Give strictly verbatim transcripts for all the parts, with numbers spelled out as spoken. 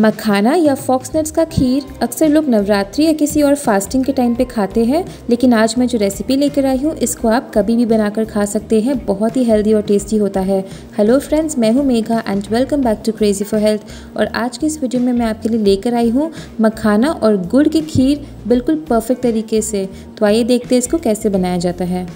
मखाना या fox nuts का खीर अक्सर लोग नवरात्रि या किसी और फास्टिंग के टाइम पे खाते हैं, लेकिन आज मैं जो रेसिपी लेकर आई हूँ इसको आप कभी भी बनाकर खा सकते हैं। बहुत ही हेल्दी और टेस्टी होता है। हेलो फ्रेंड्स, मैं हूँ Megha and welcome back to crazy for health. और आज की इस वीडियो में मैं आपके लिए लेकर आई हूँ मखाना और गुड़ की खीर, बिल्कुल परफेक्ट तरीके से। तो आइए देखते हैं इसको कैसे बनाया जाता है।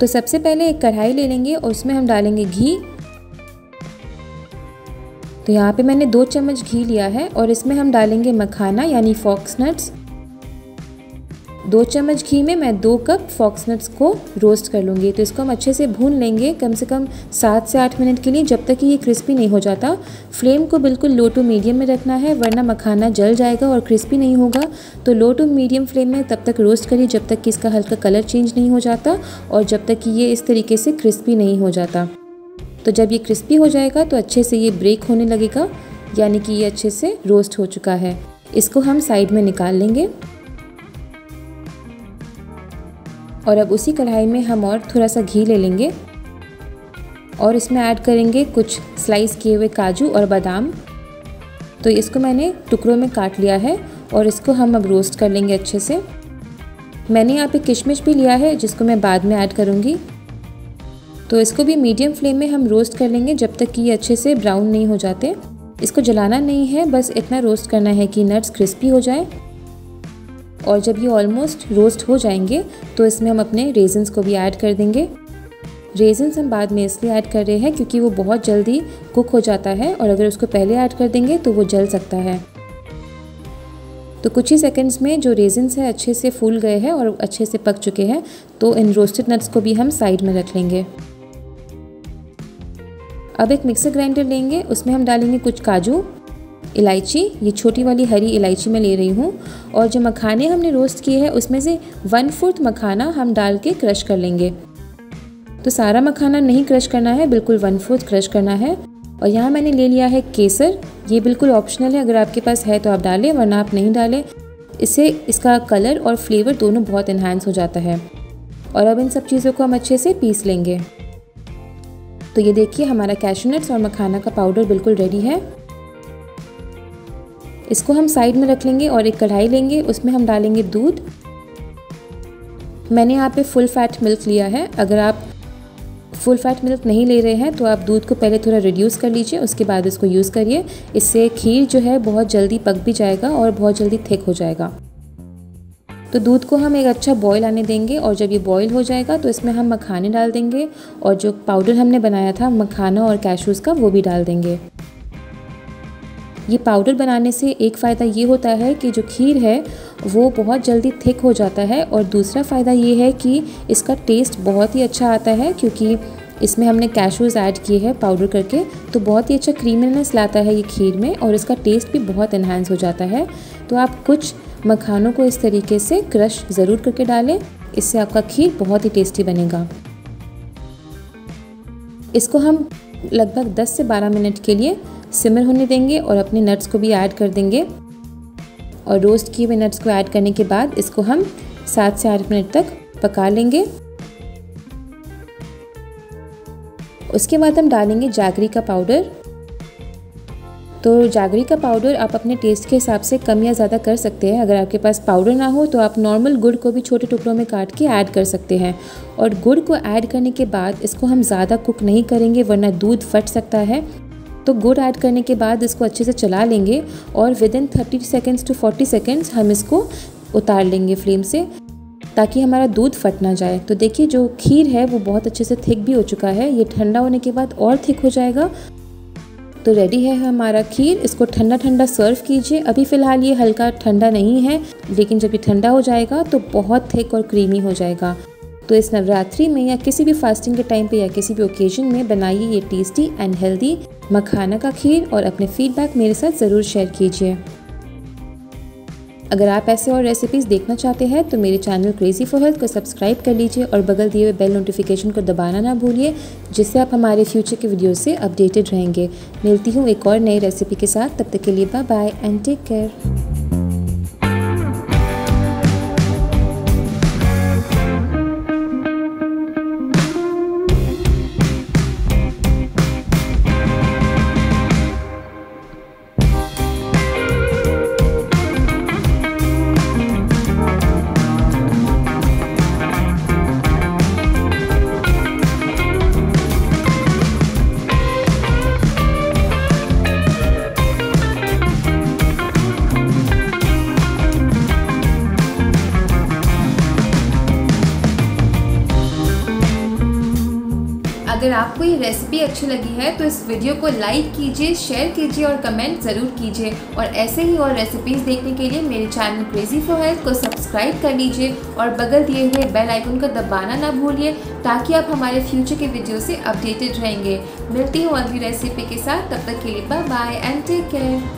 तो सबसे पहले एक कढ़ाई ले लेंगे और उसमें हम डालेंगे घी। तो यहाँ पे मैंने दो चम्मच घी लिया है और इसमें हम डालेंगे मखाना यानी फॉक्स नट्स। दो चम्मच घी में मैं दो कप फॉक्स नट्स को रोस्ट कर लूँगी। तो इसको हम अच्छे से भून लेंगे कम से कम सात से आठ मिनट के लिए, जब तक कि ये क्रिस्पी नहीं हो जाता। फ्लेम को बिल्कुल लो टू मीडियम में रखना है, वरना मखाना जल जाएगा और क्रिस्पी नहीं होगा। तो लो टू मीडियम फ्लेम में तब तक रोस्ट करिए जब तक कि इसका हल्का कलर चेंज नहीं हो जाता और जब तक कि ये इस तरीके से क्रिस्पी नहीं हो जाता। तो जब ये क्रिस्पी हो जाएगा तो अच्छे से ये ब्रेक होने लगेगा, यानी कि ये अच्छे से रोस्ट हो चुका है। इसको हम साइड में निकाल लेंगे और अब उसी कढ़ाई में हम और थोड़ा सा घी ले लेंगे और इसमें ऐड करेंगे कुछ स्लाइस किए हुए काजू और बादाम। तो इसको मैंने टुकड़ों में काट लिया है और इसको हम अब रोस्ट कर लेंगे अच्छे से। मैंने यहाँ पे किशमिश भी लिया है जिसको मैं बाद में ऐड करूँगी। तो इसको भी मीडियम फ्लेम में हम रोस्ट कर लेंगे जब तक कि ये अच्छे से ब्राउन नहीं हो जाते। इसको जलाना नहीं है, बस इतना रोस्ट करना है कि नट्स क्रिस्पी हो जाए। और जब ये ऑलमोस्ट रोस्ट हो जाएंगे तो इसमें हम अपने रेजिन्स को भी ऐड कर देंगे। रेजिन्स हम बाद में इसलिए ऐड कर रहे हैं क्योंकि वो बहुत जल्दी कुक हो जाता है और अगर उसको पहले ऐड कर देंगे तो वो जल सकता है। तो कुछ ही सेकंड्स में जो रेजिन्स हैं अच्छे से फूल गए हैं और अच्छे से पक चुके हैं। तो इन रोस्टेड नट्स को भी हम साइड में रख लेंगे। अब एक मिक्सर ग्राइंडर लेंगे, उसमें हम डालेंगे कुछ काजू, इलायची, ये छोटी वाली हरी इलायची मैं ले रही हूँ, और जो मखाने हमने रोस्ट किए हैं उसमें से वन फोर्थ मखाना हम डाल के क्रश कर लेंगे। तो सारा मखाना नहीं क्रश करना है, बिल्कुल वन फोर्थ क्रश करना है। और यहाँ मैंने ले लिया है केसर, ये बिल्कुल ऑप्शनल है, अगर आपके पास है तो आप डालें वरना आप नहीं डालें। इससे इसका कलर और फ्लेवर दोनों बहुत इन्हांस हो जाता है। और अब इन सब चीज़ों को हम अच्छे से पीस लेंगे। तो ये देखिए हमारा कैश्यू नट्स और मखाना का पाउडर बिल्कुल रेडी है। इसको हम साइड में रख लेंगे और एक कढ़ाई लेंगे, उसमें हम डालेंगे दूध। मैंने यहाँ पे फुल फैट मिल्क लिया है, अगर आप फुल फैट मिल्क नहीं ले रहे हैं तो आप दूध को पहले थोड़ा रिड्यूस कर लीजिए, उसके बाद इसको यूज़ करिए। इससे खीर जो है बहुत जल्दी पक भी जाएगा और बहुत जल्दी थिक हो जाएगा। तो दूध को हम एक अच्छा बॉयल आने देंगे और जब ये बॉयल हो जाएगा तो इसमें हम मखाने डाल देंगे और जो पाउडर हमने बनाया था मखाना और कैशूज़ का वो भी डाल देंगे। ये पाउडर बनाने से एक फ़ायदा ये होता है कि जो खीर है वो बहुत जल्दी थिक हो जाता है और दूसरा फ़ायदा ये है कि इसका टेस्ट बहुत ही अच्छा आता है क्योंकि इसमें हमने कैशूज़ ऐड किए हैं पाउडर करके। तो बहुत ही अच्छा क्रीमीनेस लाता है ये खीर में और इसका टेस्ट भी बहुत एनहांस हो जाता है। तो आप कुछ मखानों को इस तरीके से क्रश ज़रूर करके डालें, इससे आपका खीर बहुत ही टेस्टी बनेगा। इसको हम लगभग दस से बारह मिनट के लिए सिमर होने देंगे और अपने नट्स को भी ऐड कर देंगे। और रोस्ट किए हुए नट्स को ऐड करने के बाद इसको हम सात से आठ मिनट तक पका लेंगे। उसके बाद हम डालेंगे जागरी का पाउडर। तो जागरी का पाउडर आप अपने टेस्ट के हिसाब से कम या ज़्यादा कर सकते हैं। अगर आपके पास पाउडर ना हो तो आप नॉर्मल गुड़ को भी छोटे टुकड़ों में काट के ऐड कर सकते हैं। और गुड़ को ऐड करने के बाद इसको हम ज़्यादा कुक नहीं करेंगे वरना दूध फट सकता है। तो गुड़ ऐड करने के बाद इसको अच्छे से चला लेंगे और within thirty seconds to forty seconds हम इसको उतार लेंगे फ्लेम से ताकि हमारा दूध फट ना जाए। तो देखिए जो खीर है वो बहुत अच्छे से थिक भी हो चुका है, ये ठंडा होने के बाद और थिक हो जाएगा। तो रेडी है हमारा खीर, इसको ठंडा ठंडा सर्व कीजिए। अभी फ़िलहाल ये हल्का ठंडा नहीं है, लेकिन जब ये ठंडा हो जाएगा तो बहुत थिक और क्रीमी हो जाएगा। तो इस नवरात्रि में या किसी भी फास्टिंग के टाइम पे या किसी भी ओकेजन में बनाइए ये टेस्टी एंड हेल्दी मखाना का खीर और अपने फीडबैक मेरे साथ ज़रूर शेयर कीजिए। अगर आप ऐसे और रेसिपीज़ देखना चाहते हैं तो मेरे चैनल क्रेज़ी फॉर हेल्थ को सब्सक्राइब कर लीजिए और बगल दिए हुए बेल नोटिफिकेशन को दबाना ना भूलिए, जिससे आप हमारे फ्यूचर के वीडियो से अपडेटेड रहेंगे। मिलती हूँ एक और नई रेसिपी के साथ, तब तक के लिए bye bye and take care. आपको ये रेसिपी अच्छी लगी है तो इस वीडियो को लाइक कीजिए, शेयर कीजिए और कमेंट ज़रूर कीजिए। और ऐसे ही और रेसिपीज़ देखने के लिए मेरे चैनल क्रेज़ी फॉर हेल्थ को सब्सक्राइब कर लीजिए और बगल दिए हुए बेल आइकन को दबाना ना भूलिए ताकि आप हमारे फ्यूचर के वीडियो से अपडेटेड रहेंगे। मिलती हूँ अगली रेसिपी के साथ, तब तक के लिए bye bye and take care.